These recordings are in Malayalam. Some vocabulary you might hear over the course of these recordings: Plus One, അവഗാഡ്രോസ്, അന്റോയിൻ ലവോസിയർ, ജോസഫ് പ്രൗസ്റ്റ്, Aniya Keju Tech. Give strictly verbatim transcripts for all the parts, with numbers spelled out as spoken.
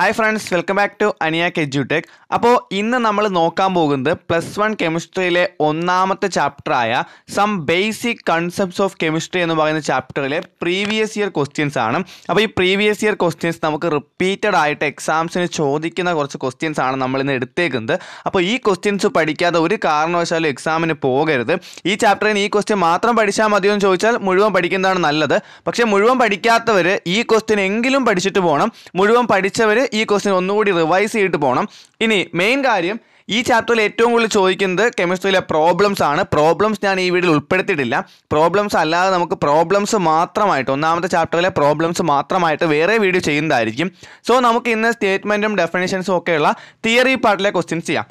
Hi friends, welcome back to Aniya Keju Tech. അപ്പോൾ ഇന്ന് നമ്മൾ നോക്കാൻ പോകുന്നത് പ്ലസ് വൺ കെമിസ്ട്രിയിലെ ഒന്നാമത്തെ ചാപ്റ്ററായ some basic concepts of chemistry എന്ന് പറയുന്ന ചാപ്റ്ററിലെ പ്രീവിയസ് ഇയർ ക്വസ്റ്റ്യൻസ് ആണ്. അപ്പോൾ ഈ പ്രീവിയസ് ഇയർ ക്വസ്റ്റ്യൻസ് നമുക്ക് റിപ്പീറ്റഡ് ആയിട്ട് എക്സാംസിന് ചോദിക്കുന്ന കുറച്ച് ക്വസ്റ്റ്യൻസ് ആണ് നമ്മൾ ഇന്ന് എടുത്തേക്കുന്നത്. അപ്പോൾ ഈ ക്വസ്റ്റ്യൻസ് പഠിക്കാതെ ഒരു കാരണവശാലും എക്സാമിന് പോകരുത്. ഈ ചാപ്റ്ററിന് ഈ ക്വസ്റ്റ്യൻ മാത്രം പഠിച്ചാൽ മതിയോ എന്ന് ചോദിച്ചാൽ മുഴുവൻ പഠിക്കുന്നതാണ് നല്ലത്. പക്ഷേ മുഴുവൻ പഠിക്കാത്തവർ ഈ ക്വസ്റ്റ്യൻ എങ്കിലും പഠിച്ചിട്ട് പോകണം. മുഴുവൻ പഠിച്ചവർ ഈ ക്വസ്റ്റ്യൻ ഒന്നുകൂടി റിവൈസ് ചെയ്തിട്ട് പോകണം. ഇനി മെയിൻ കാര്യം, ഈ ചാപ്റ്ററിൽ ഏറ്റവും കൂടുതൽ ചോദിക്കുന്നത് കെമിസ്ട്രിയിലെ പ്രോബ്ലംസ് ആണ്. പ്രോബ്ലംസ് ഞാൻ ഈ വീഡിയോയിൽ ഉൾപ്പെടുത്തിയിട്ടില്ല. പ്രോബ്ലംസ് അല്ലാതെ നമുക്ക് പ്രോബ്ലംസ് മാത്രമായിട്ട് ഒന്നാമത്തെ ചാപ്റ്ററിലെ പ്രോബ്ലംസ് മാത്രമായിട്ട് വേറെ വീഡിയോ ചെയ്യുന്നതായിരിക്കും. സോ നമുക്ക് ഇന്ന് സ്റ്റേറ്റ്മെൻറ്റും ഡെഫിനേഷൻസും ഒക്കെയുള്ള തിയറി പാർട്ടിലെ ക്വസ്റ്റ്യൻസ് ചെയ്യാം.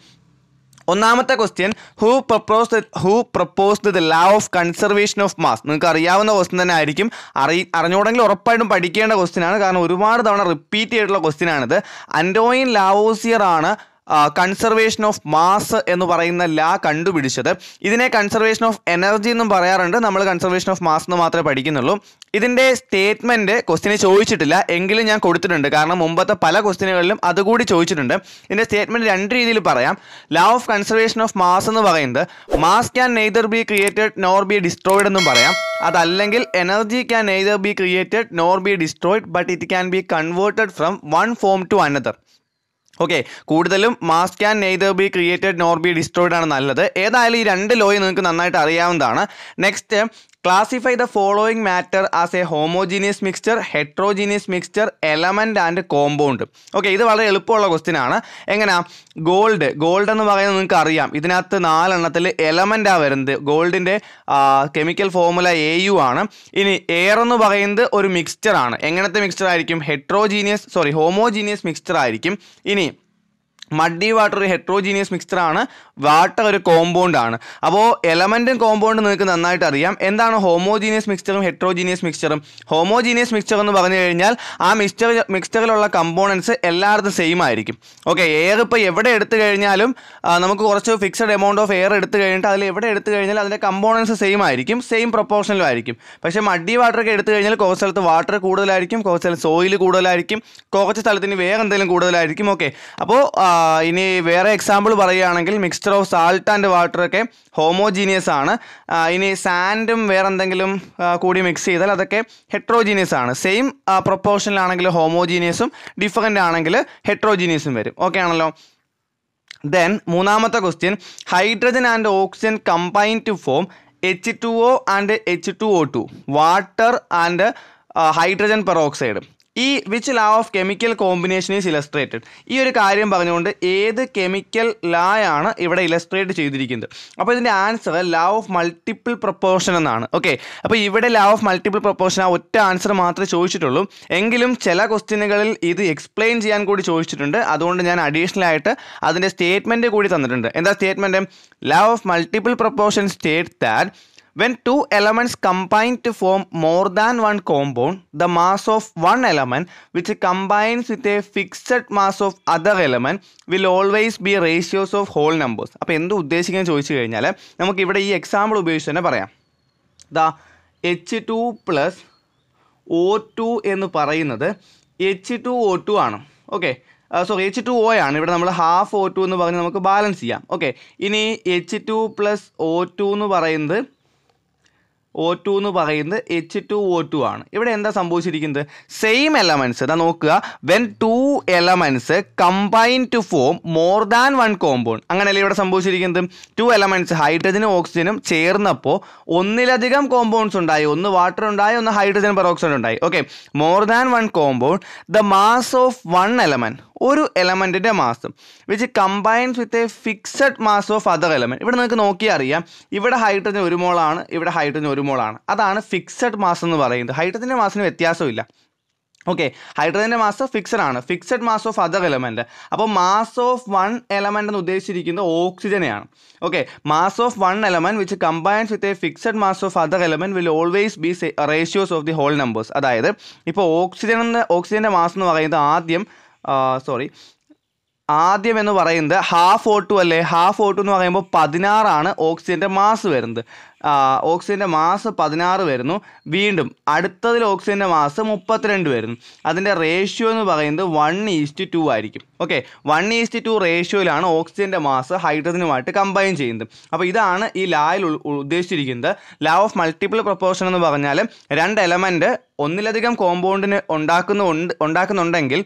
ഒന്നാമത്തെ question, who proposed who proposed the law of conservation of mass. നിങ്ങൾക്ക് അറിയാവുന്ന ക്വസ്റ്റ്യൻ തന്നെ ആയിരിക്കും. അറി അറിഞ്ഞുകൂടെങ്കിൽ ഉറപ്പായിട്ടും പഠിക്കേണ്ട ക്വസ്റ്റ്യൻ ആണ്. കാരണം ഒരുപാട് തവണ റിപ്പീറ്റ് ചെയ്തിട്ടുള്ള ക്വസ്റ്റ്യൻ ആണിത്. അന്റോയിൻ ലവോസിയർ ആണ് കൺസർവേഷൻ ഓഫ് മാസ് എന്ന് പറയുന്ന ലാ കണ്ടുപിടിച്ചത്. ഇതിനെ കൺസർവേഷൻ ഓഫ് എനർജി എന്നും പറയാറുണ്ട്. നമ്മൾ കൺസർവേഷൻ ഓഫ് മാസ് എന്ന് മാത്രമേ പഠിക്കുന്നുള്ളൂ. ഇതിൻ്റെ സ്റ്റേറ്റ്മെൻറ്റ് ക്വസ്റ്റിന് ചോദിച്ചിട്ടില്ല, എങ്കിലും ഞാൻ കൊടുത്തിട്ടുണ്ട്. കാരണം മുമ്പത്തെ പല ക്വസ്റ്റിനുകളിലും അതുകൂടി ചോദിച്ചിട്ടുണ്ട്. ഇതിൻ്റെ സ്റ്റേറ്റ്മെൻറ്റ് രണ്ട് രീതിയിൽ പറയാം. ലാ ഓഫ് കൺസർവേഷൻ ഓഫ് മാസ് എന്ന് പറയുന്നത് mass can neither be created nor be destroyed എന്നും പറയാം. അതല്ലെങ്കിൽ energy can neither be created nor be destroyed but it can be converted from one form to another. Okay, കൂടുതലും mass can neither be created nor be destroyed ആണ് നല്ലത്. ഏതായാലും ഈ രണ്ട് ലോയും നിങ്ങൾക്ക് നന്നായിട്ട് അറിയാവുന്നതാണ്. Next, classify the following matter as a homogeneous mixture, heterogeneous mixture, element and compound. Okay, ഇത് വളരെ എളുപ്പമുള്ള ക്വസ്റ്റ്യൻ ആണ്. എങ്ങനെയാ? ഗോൾഡ് ഗോൾഡ് എന്ന് പറയുന്നത് നിങ്ങൾക്ക് അറിയാം. ഇതിനകത്ത് നാലെണ്ണത്തിൽ എലമെൻറ്റാണ് വരുന്നത്. ഗോൾഡിൻ്റെ കെമിക്കൽ ഫോർമുല എ യു ആണ്. ഇനി എയർ എന്ന് പറയുന്നത് ഒരു മിക്സ്ചർ ആണ്. എങ്ങനത്തെ മിക്സ്ചർ ആയിരിക്കും? ഹെട്രോജീനിയസ് സോറി ഹോമോജീനിയസ് മിക്സ്ചർ ആയിരിക്കും. ഇനി മഡ്ഡി വാട്ടർ ഒരു ഹെട്രോജീനിയസ് മിക്സ്ചറാണ്. വാട്ടർ ഒരു കോമ്പൗണ്ടാണ്. അപ്പോൾ എലമെൻറ്റും കോമ്പൗണ്ടും നിങ്ങൾക്ക് നന്നായിട്ട് അറിയാം. എന്താണ് ഹോമോജീനിയസ് മിക്സ്ചറും ഹെട്രോജീനിയസ് മിക്സ്ചറും? ഹോമോജീനിയസ് മിക്സ്ചർ എന്ന് പറഞ്ഞു കഴിഞ്ഞാൽ ആ മിക്സ്ചർ മിക്സ്ചറിലുള്ള കമ്പോണൻസ് എല്ലായിടത്തും സെയിം ആയിരിക്കും. ഓക്കെ, എയർ ഇപ്പോൾ എവിടെ എടുത്തു കഴിഞ്ഞാലും നമുക്ക് കുറച്ച് ഫിക്സഡ് എമൗണ്ട് ഓഫ് എയർ എടുത്തു കഴിഞ്ഞിട്ട് അതിൽ എവിടെ എടുത്തു കഴിഞ്ഞാൽ അതിൻ്റെ കമ്പോണൻസ് സെയിം ആയിരിക്കും, സെയിം പ്രൊപ്പോർഷനിലും ആയിരിക്കും. പക്ഷേ മഡ്ഡി വാട്ടറൊക്കെ എടുത്തു കഴിഞ്ഞാൽ കുറച്ച് സ്ഥലത്ത് വാട്ടർ കൂടുതലായിരിക്കും, കുറച്ച് സ്ഥലത്ത് സോയിൽ കൂടുതലായിരിക്കും, കുറച്ച് സ്ഥലത്തിന് വേറെ എന്തെങ്കിലും കൂടുതലായിരിക്കും. ഓക്കെ, അപ്പോൾ ഇനി വേറെ എക്സാമ്പിൾ പറയുകയാണെങ്കിൽ മിക്സ്ചർ ഓഫ് സാൾട്ട് ആൻഡ് വാട്ടറൊക്കെ ഹോമോജീനിയസ് ആണ്. ഇനി സാൻഡും വേറെ എന്തെങ്കിലും കൂടി മിക്സ് ചെയ്താൽ അതൊക്കെ ഹെട്രോജീനിയസ് ആണ്. സെയിം പ്രൊപ്പോർഷനിലാണെങ്കിൽ ഹോമോജീനിയസും ഡിഫറൻ്റ് ആണെങ്കിൽ ഹെട്രോജീനിയസും വരും. ഓക്കെ ആണല്ലോ. ദെൻ മൂന്നാമത്തെ question, hydrogen and oxygen combine to form H two O and H two O two water and hydrogen peroxide. ഈ which law of chemical combination is illustrated. ഈ ഒരു കാര്യം പറഞ്ഞുകൊണ്ട് ഏത് കെമിക്കൽ ലായാണ് ഇവിടെ ഇലസ്ട്രേറ്റ് ചെയ്തിരിക്കുന്നത്? അപ്പോൾ ഇതിൻ്റെ answer law of multiple proportion എന്നാണ്. ഓക്കെ, അപ്പോൾ ഇവിടെ ലാ ഓഫ് മൾട്ടിപ്പിൾ പ്രൊപ്പോർഷൻ ആ ഒറ്റ ആൻസർ മാത്രമേ ചോദിച്ചിട്ടുള്ളൂ. എങ്കിലും ചില ക്വസ്റ്റ്യനുകളിൽ ഇത് എക്സ്പ്ലെയിൻ ചെയ്യാൻ കൂടി ചോദിച്ചിട്ടുണ്ട്. അതുകൊണ്ട് ഞാൻ അഡീഷണൽ ആയിട്ട് അതിൻ്റെ സ്റ്റേറ്റ്മെൻറ്റ് കൂടി തന്നിട്ടുണ്ട്. എന്താ statement? Law of multiple proportion state that when two elements combine to form more than one compound, the mass of one element which combines with a fixed mass of other element will always be ratios of whole numbers. അപ്പോൾ എന്ത് ഉദ്ദേശിക്കാൻ ചോദിച്ചു കഴിഞ്ഞാൽ നമുക്ക് ഇവിടെ ഈ എക്സാമ്പിൾ ഉപയോഗിച്ച് തന്നെ പറയാം. The H two plus O two എന്ന് പറയുന്നത് എച്ച് ടു ഒ ടു ആണ്. Okay, sorry H two O ആണ്. ഇവിടെ നമ്മൾ ഹാഫ് ഒ ടു എന്ന് പറഞ്ഞ് നമുക്ക് ബാലൻസ് ചെയ്യാം. ഓക്കെ, ഇനി H two plus O two എന്ന് പറയുന്നത് ഒ ടു എന്ന് പറയുന്നത് എച്ച് ടു ഒ ടു ആണ്. ഇവിടെ എന്താ സംഭവിച്ചിരിക്കുന്നത്? സെയിം എലമെൻറ്റ്സ് ഇതാ നോക്കുക. When two elements combine to form more than one compound. അങ്ങനെയല്ലേ ഇവിടെ സംഭവിച്ചിരിക്കുന്നത്? ടു എലമെൻറ്റ്സ് ഹൈഡ്രജനും ഓക്സിജനും ചേർന്നപ്പോൾ ഒന്നിലധികം കോമ്പൗണ്ട്സ് ഉണ്ടായി. ഒന്ന് വാട്ടർ ഉണ്ടായി, ഒന്ന് ഹൈഡ്രജൻ പെറോക്സൈഡ് ഉണ്ടായി. Okay, more than one compound the mass of one element, ഒരു എലമെൻറ്റിൻ്റെ mass which combines with a fixed mass of other element. ഇവിടെ നിങ്ങൾക്ക് നോക്കിയാൽ അറിയാം, ഇവിടെ ഹൈഡ്രജൻ ഒരു മോളാണ്, ഇവിടെ ഹൈഡ്രജൻ ഒരു മോളാണ്. അതാണ് ഫിക്സഡ് മാസ് എന്ന് പറയുന്നത്. ഹൈഡ്രജൻ്റെ മാസിന് വ്യത്യാസമില്ല. ഓക്കെ, ഹൈഡ്രജൻ്റെ മാസ് ഫിക്സഡ് ആണ്, fixed mass of other element. അപ്പോൾ മാസ് ഓഫ് വൺ എലമെൻറ്റ് എന്ന് ഉദ്ദേശിച്ചിരിക്കുന്നത് ഓക്സിജനെയാണ്. Okay, mass of one element which combines with a fixed mass of other element will always be ratios of the whole numbers. അതായത് ഇപ്പോൾ ഓക്സിജൻ എന്ന് ഓക്സിജൻ്റെ മാസ് എന്ന് പറയുന്നത് ആദ്യം സോറി ആദ്യം എന്ന് പറയുന്നത് ഹാഫ് ഓ ടു അല്ലേ ഹാഫ് ഓ ടു എന്ന് പറയുമ്പോൾ പതിനാറാണ് ഓക്സിജൻ്റെ മാസ് വരുന്നത് ഓക്സിജൻ്റെ മാസ് പതിനാറ് വരുന്നു വീണ്ടും അടുത്തതിൽ ഓക്സിജൻ്റെ മാസ് മുപ്പത്തിരണ്ട് വരുന്നു അതിൻ്റെ റേഷ്യോ എന്ന് പറയുന്നത് വൺ ഈസ്റ്റ് ടു ആയിരിക്കും ഓക്കെ വൺ ഈസ്റ്റ് ടു റേഷ്യോയിലാണ് ഓക്സിജൻ്റെ മാസ് ഹൈഡ്രജനുമായിട്ട് കമ്പൈൻ ചെയ്യുന്നത് അപ്പോൾ ഇതാണ് ഈ ലായിൽ ഉദ്ദേശിച്ചിരിക്കുന്നത് ലാ ഓഫ് മൾട്ടിപ്പിൾ പ്രൊപ്പോർഷൻ എന്ന് പറഞ്ഞാൽ രണ്ട് എലമെൻറ്റ് ഒന്നിലധികം കോമ്പൗണ്ടിന് ഉണ്ടാക്കുന്നുണ്ട് ഉണ്ടാക്കുന്നുണ്ടെങ്കിൽ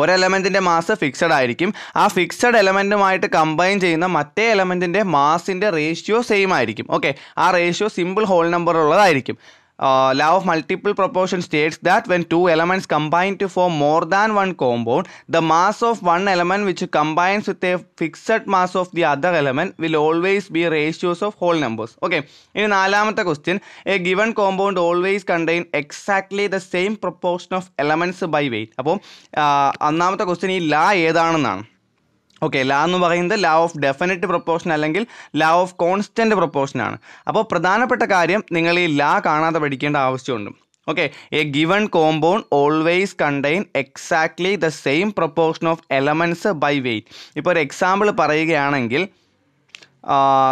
ഒരു എലമെൻറ്റിൻ്റെ മാസ് ഫിക്സഡ് ആയിരിക്കും ആ ഫിക്സഡ് എലമെൻറ്റുമായിട്ട് കമ്പൈൻ ചെയ്യുന്ന മറ്റേ എലമെൻറ്റിൻ്റെ മാസിൻ്റെ റേഷ്യോ സെയിം ആയിരിക്കും ഓക്കെ ആ റേഷ്യോ സിമ്പിൾ ഹോൾ നമ്പർ ഉള്ളതായിരിക്കും law of multiple proportion states that when two elements combine to form more than one compound, the mass of one element which combines with a fixed mass of the other element will always be ratios of whole numbers. Okay, in fourth question, a given compound always contain exactly the same proportion of elements by weight. Appo, annamatha question ee law edaanennanu. Okay law എന്ന് പറയുന്നത് ലാ ഓഫ് ഡെഫിനിറ്റ് പ്രൊപ്പോർഷൻ അല്ലെങ്കിൽ ലാ ഓഫ് കോൺസ്റ്റൻറ്റ് പ്രൊപ്പോർഷനാണ് അപ്പോൾ പ്രധാനപ്പെട്ട കാര്യം നിങ്ങൾ ഈ ലാ കാണാതെ പഠിക്കേണ്ട ആവശ്യമുണ്ട് okay a given compound always contain exactly the same proportion of elements by weight ഇപ്പോൾ ഒരു എക്സാമ്പിൾ പറയുകയാണെങ്കിൽ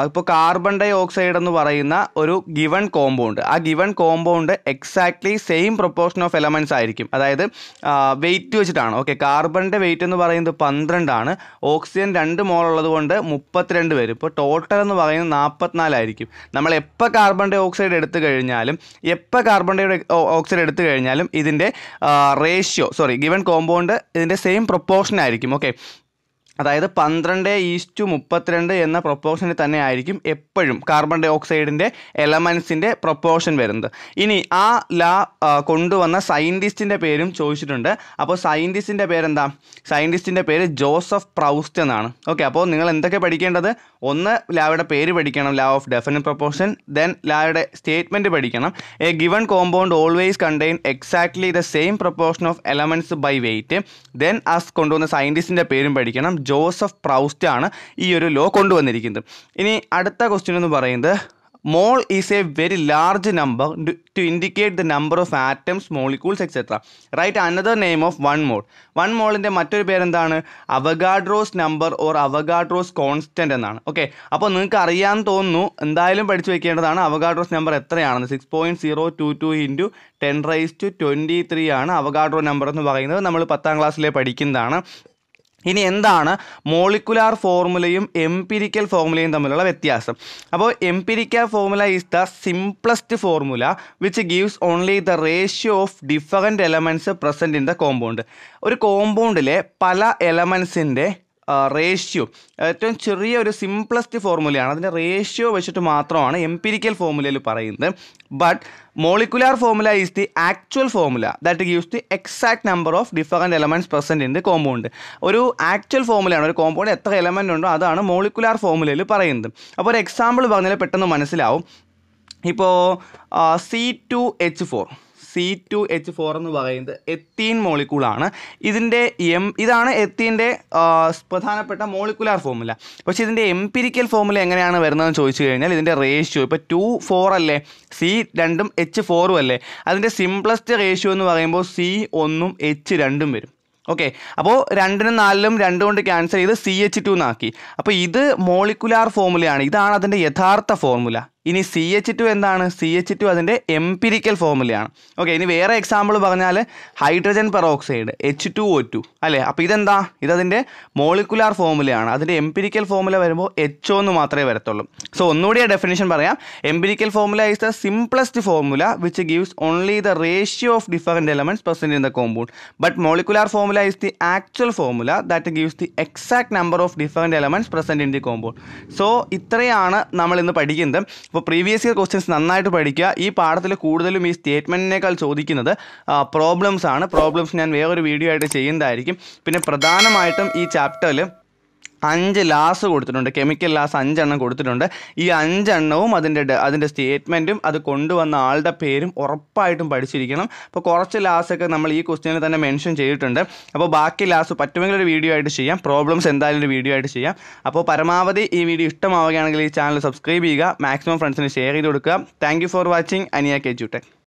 ഇപ്പോൾ കാർബൺ ഡൈ ഓക്സൈഡ് എന്ന് പറയുന്ന ഒരു ഗിവൺ കോമ്പൗണ്ട് ആ given compound exactly same proportion of elements ആയിരിക്കും അതായത് വെയിറ്റ് വെച്ചിട്ടാണ് ഓക്കെ കാർബണിൻ്റെ വെയിറ്റ് എന്ന് പറയുന്നത് പന്ത്രണ്ടാണ് ഓക്സിജൻ രണ്ട് മോൾ ഉള്ളത് കൊണ്ട് മുപ്പത്തിരണ്ട് പേര് ഇപ്പോൾ ടോട്ടൽ എന്ന് പറയുന്നത് നാൽപ്പത്തിനാലായിരിക്കും നമ്മൾ എപ്പോൾ കാർബൺ ഡൈ ഓക്സൈഡ് എടുത്തു കഴിഞ്ഞാലും എപ്പോൾ കാർബൺ ഡൈ ഓക്സൈഡ് എടുത്തു കഴിഞ്ഞാലും ഇതിൻ്റെ റേഷ്യോ സോറി ഗിവൺ കോമ്പൗണ്ട് ഇതിൻ്റെ സെയിം പ്രൊപ്പോർഷൻ ആയിരിക്കും ഓക്കെ അതായത് പന്ത്രണ്ട് ഈസ്റ്റു മുപ്പത്തിരണ്ട് എന്ന പ്രൊപ്പോർഷനിൽ തന്നെ ആയിരിക്കും എപ്പോഴും കാർബൺ ഡൈ ഓക്സൈഡിൻ്റെ എലമെൻസിൻ്റെ പ്രൊപ്പോർഷൻ വരുന്നത് ഇനി ആ ലാ കൊണ്ടുവന്ന സയൻറ്റിസ്റ്റിൻ്റെ പേരും ചോദിച്ചിട്ടുണ്ട് അപ്പോൾ സയൻറ്റിസ്റ്റിൻ്റെ പേരെന്താ സയൻറ്റിസ്റ്റിൻ്റെ പേര് ജോസഫ് പ്രൗസ്റ്റ് എന്നാണ് ഓക്കെ അപ്പോൾ നിങ്ങൾ എന്തൊക്കെ പഠിക്കേണ്ടത് ഒന്ന് ലായുടെ പേര് പഠിക്കണം law of definite proportion then ലായുടെ സ്റ്റേറ്റ്മെൻറ്റ് പഠിക്കണം a given compound always contain exactly the same proportion of elements by weight then as കൊണ്ടുവന്ന സയൻറ്റിസ്റ്റിൻ്റെ പേരും പഠിക്കണം ജോസഫ് പ്രൗസ്റ്റ് ആണ് ഈ ഒരു ലോ കൊണ്ടുവന്നിരിക്കുന്നത് ഇനി അടുത്ത ക്വസ്റ്റ്യൻ എന്ന് പറയുന്നത് mole is a very large number to indicate the number of atoms molecules etcetera right another name of one mole one മോളിൻ്റെ മറ്റൊരു പേരെന്താണ് അവഗാഡ്രോസ് number or അവഗാഡ്രോസ് constant എന്നാണ് ഓക്കെ അപ്പോൾ നിങ്ങൾക്ക് അറിയാമെന്ന് തോന്നുന്നു എന്തായാലും പഠിച്ചു വയ്ക്കേണ്ടതാണ് അവഗാഡ്രോസ് നമ്പർ എത്രയാണെന്ന് six point zero two two into ten raise to twenty three ആണ് അവഗാഡ്രോ നമ്പർ എന്ന് പറയുന്നത് നമ്മൾ പത്താം ക്ലാസ്സിലെ പഠിക്കുന്നതാണ് ഇനി എന്താണ് മോളിക്കുലാർ ഫോർമുലയും എംപിരിക്കൽ ഫോർമുലയും തമ്മിലുള്ള വ്യത്യാസം അപ്പോൾ empirical formula is the simplest formula which gives only the ratio of different elements present in the compound ഒരു കോമ്പൗണ്ടിലെ പല എലമെൻസിൻ്റെ റേഷ്യോ ഏറ്റവും ചെറിയ ഒരു സിംപ്ലസ്റ്റ് ഫോർമുലയാണ് അതിൻ്റെ റേഷ്യോ വെച്ചിട്ട് മാത്രമാണ് എംപിരിക്കൽ ഫോർമുലയിൽ പറയുന്നത് but molecular formula is the actual formula that gives the exact number of different elements present in the compound ഒരു ആക്ച്വൽ ഫോർമുലയാണ് ഒരു കോമ്പൗണ്ട് എത്ര എലമെൻ്റ് ഉണ്ടോ അതാണ് മോളിക്കുലാർ ഫോർമുലയിൽ പറയുന്നത് അപ്പോൾ ഒരു എക്സാമ്പിൾ പറഞ്ഞാൽ പെട്ടെന്ന് മനസ്സിലാവും ഇപ്പോൾ C two H four C two H four എന്ന് പറയുന്നത് എത്തീൻ മോളിക്യൂളാണ് ഇതിൻ്റെ എം ഇതാണ് എത്തീൻ്റെ പ്രധാനപ്പെട്ട മോളിക്കുലാർ ഫോർമുല പക്ഷേ ഇതിൻ്റെ എംപിരിക്കൽ ഫോർമുല എങ്ങനെയാണ് വരുന്നതെന്ന് ചോദിച്ചു കഴിഞ്ഞാൽ ഇതിൻ്റെ റേഷ്യോ ഇപ്പോൾ ടു ഫോർ അല്ലേ സി രണ്ടും എച്ച് ഫോറും അല്ലേ അതിൻ്റെ സിംപ്ലസ്റ്റ് റേഷ്യോ എന്ന് പറയുമ്പോൾ സി ഒന്നും എച്ച് രണ്ടും വരും ഓക്കെ അപ്പോൾ രണ്ടിനും നാലിലും രണ്ട് കൊണ്ട് ക്യാൻസൽ ചെയ്ത് സി എച്ച് ടു എന്നാക്കി അപ്പോൾ ഇത് മോളിക്കുലാർ ഫോർമുലയാണ് ഇതാണ് അതിൻ്റെ യഥാർത്ഥ ഫോർമുല ഇനി സി എച്ച് ടു എന്താണ് സി എച്ച് ടു അതിൻ്റെ എംപിരിക്കൽ ഫോർമുലയാണ് ഓക്കെ ഇനി വേറെ എക്സാമ്പിൾ പറഞ്ഞാൽ hydrogen peroxide H two O two അല്ലേ അപ്പോൾ ഇതെന്താ ഇതതിൻ്റെ മോളിക്കുലാർ ഫോർമുലയാണ് അതിൻ്റെ എംപിരിക്കൽ ഫോർമുല വരുമ്പോൾ എച്ച് ഒ എന്ന് മാത്രമേ വരത്തുള്ളൂ സോ ഒന്നുകൂടി ആ ഡെഫിനേഷൻ പറയാം empirical formula is the simplest formula which gives only the ratio of different elements present in the compound but molecular formula is the actual formula that gives the exact number of different elements present in the compound so ഇത്രയാണ് നമ്മളിന്ന് പഠിക്കുന്നത് അപ്പോൾ പ്രീവിയസ് ഇയർ ക്വസ്റ്റ്യൻസ് നന്നായിട്ട് പഠിക്കുക ഈ പാഠത്തിൽ കൂടുതലും ഈ സ്റ്റേറ്റ്മെൻറ്റിനേക്കാൾ ചോദിക്കുന്നത് പ്രോബ്ലംസ് ആണ് പ്രോബ്ലംസ് ഞാൻ വേറൊരു വീഡിയോ ആയിട്ട് ചെയ്യുന്നതായിരിക്കും പിന്നെ പ്രധാനമായിട്ടും ഈ ചാപ്റ്ററിൽ അഞ്ച് ലാസ് കൊടുത്തിട്ടുണ്ട് കെമിക്കൽ ലാസ് അഞ്ചെണ്ണം കൊടുത്തിട്ടുണ്ട് ഈ അഞ്ചെണ്ണവും അതിൻ്റെ അതിൻ്റെ സ്റ്റേറ്റ്മെൻറ്റും അത് കൊണ്ടുവന്ന ആളുടെ പേരും ഉറപ്പായിട്ടും പഠിച്ചിരിക്കണം അപ്പോൾ കുറച്ച് ലാസൊക്കെ നമ്മൾ ഈ ക്വസ്റ്റ്യനിൽ തന്നെ മെൻഷൻ ചെയ്തിട്ടുണ്ട് അപ്പോൾ ബാക്കി ലാസ് പറ്റുമെങ്കിൽ ഒരു വീഡിയോ ആയിട്ട് ചെയ്യാം പ്രോബ്ലംസ് എന്തായാലും ഒരു വീഡിയോ ആയിട്ട് ചെയ്യാം അപ്പോൾ പരമാവധി ഈ വീഡിയോ ഇഷ്ടമാവുകയാണെങ്കിൽ ഈ ചാനൽ സബ്സ്ക്രൈബ് ചെയ്യുക മാക്സിമം ഫ്രണ്ട്സിന് ഷെയർ ചെയ്ത് കൊടുക്കുക താങ്ക് യു ഫോർ വാച്ചിങ് അനിയ കെജു ടെക്